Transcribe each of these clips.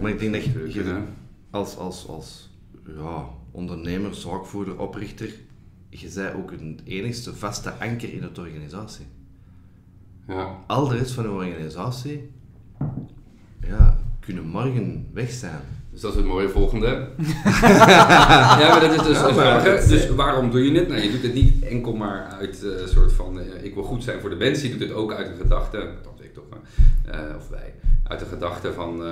Maar ik denk dat je als ondernemer, zaakvoerder, oprichter, je bent ook het enigste vaste anker in de organisatie. Ja. Al de rest van de organisatie kunnen morgen weg zijn. Dus dat is het mooie volgende. Ja, maar dat is dus vragen. Dus waarom doe je het? Nou, je doet het niet enkel maar uit een soort van, ik wil goed zijn voor de mens. Je doet het ook uit de gedachte, dat weet ik toch, of wij, uit de gedachte van,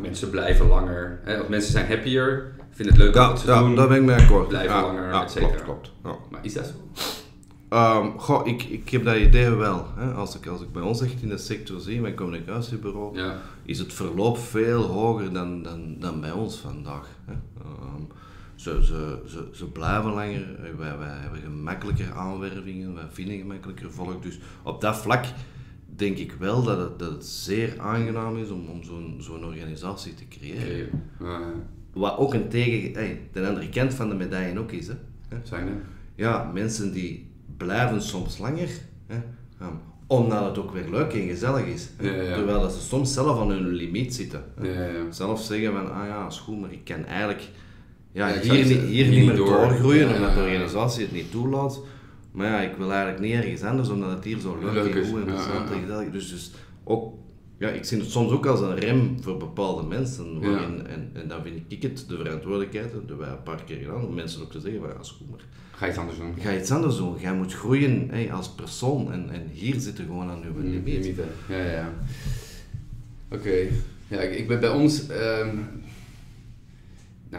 mensen blijven langer. Hè? Of mensen zijn happier, vinden het leuk om wat ze doen. Ja, daar ben ik mee akkoord. Blijven langer, et cetera. Klopt. Ja. Maar is dat zo? Ik heb dat idee wel. Hè. Als ik bij ons echt in de sector zie, mijn communicatiebureau, is het verloop veel hoger dan bij ons vandaag. Hè. Ze blijven langer, wij hebben gemakkelijker aanwervingen, wij vinden gemakkelijker volk. Dus op dat vlak denk ik wel dat het zeer aangenaam is om zo'n organisatie te creëren. Ja. Wat ook de andere kant van de medaille ook is. Hè. Ja, mensen die blijven soms langer, hè? Omdat het ook weer leuk en gezellig is. Ja. Terwijl dat ze soms zelf aan hun limiet zitten. Ja. Zelf zeggen van, is goed, maar ik kan eigenlijk hier niet meer doorgroeien, omdat de organisatie het niet toelaat. Maar ik wil eigenlijk niet ergens anders, omdat het hier zo leuk en goed en interessant en gezellig is. Dus ook, ik zie het soms ook als een rem voor bepaalde mensen. Waarin, en dan vind ik het, de verantwoordelijkheid, dat hebben wij een paar keer gedaan, om mensen ook te zeggen van, is goed, maar... Ga iets anders doen. Jij moet groeien als persoon. En hier zitten gewoon aan uw limiet. Ja. Oké. Ja, ik ben bij ons...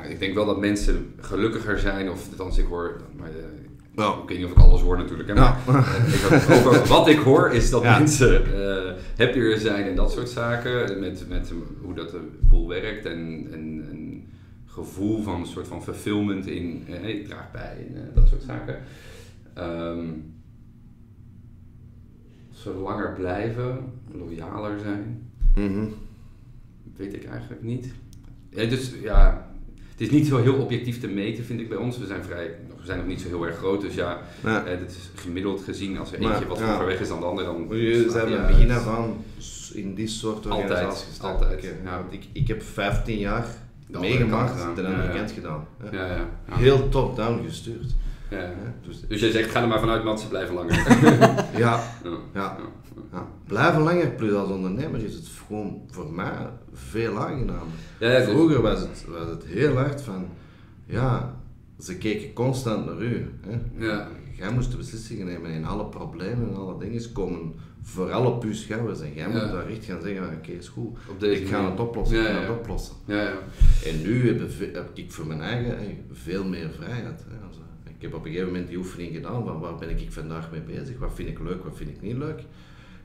ik denk wel dat mensen gelukkiger zijn. Of althans, ik hoor... Ik weet niet of ik alles hoor natuurlijk. Hè, maar wat ik hoor is dat mensen happier zijn en dat soort zaken. Met hoe dat de boel werkt en gevoel van een soort van fulfillment in, ik draag bij en dat soort zaken. Ze langer blijven, loyaler zijn, weet ik eigenlijk niet. Ja, dus het is niet zo heel objectief te meten, vind ik bij ons. We zijn nog niet zo heel erg groot, dus dit is gemiddeld gezien als er eentje wat verder weg is dan de ander. Dan zijn we in het begin van in die soort organisaties gestaan. Altijd. Ja. Ik heb 15 jaar meegemaakt en dan bekend gedaan. Ja. Heel top-down gestuurd. Ja. Dus jij zegt, ga er maar vanuit, man, ze blijven langer. Ja. Blijven langer, plus als ondernemer is het gewoon voor mij veel aangenamer. Ja, vroeger was het heel hard van, ze keken constant naar u. Hè. Ja. Jij moest de beslissingen nemen en alle problemen en alle dingen komen vooral op uw schouders en jij moet daar echt gaan zeggen, oké, is goed, ik ga het oplossen, Ja. En nu heb ik voor mijn eigen veel meer vrijheid. Hè. Also, ik heb op een gegeven moment die oefening gedaan van waar ben ik vandaag mee bezig, wat vind ik leuk, wat vind ik niet leuk.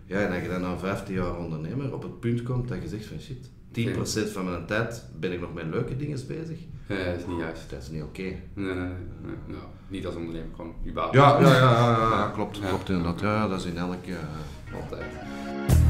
Ja, en dat je dan na 15 jaar ondernemer op het punt komt dat je zegt van shit, 10% van mijn tijd ben ik nog met leuke dingen bezig. Ja, dat is niet juist. Dat is niet oké. Nee. Niet als ondernemer, gewoon überhaupt. Ja, klopt inderdaad. Ja, dat is in elke... altijd.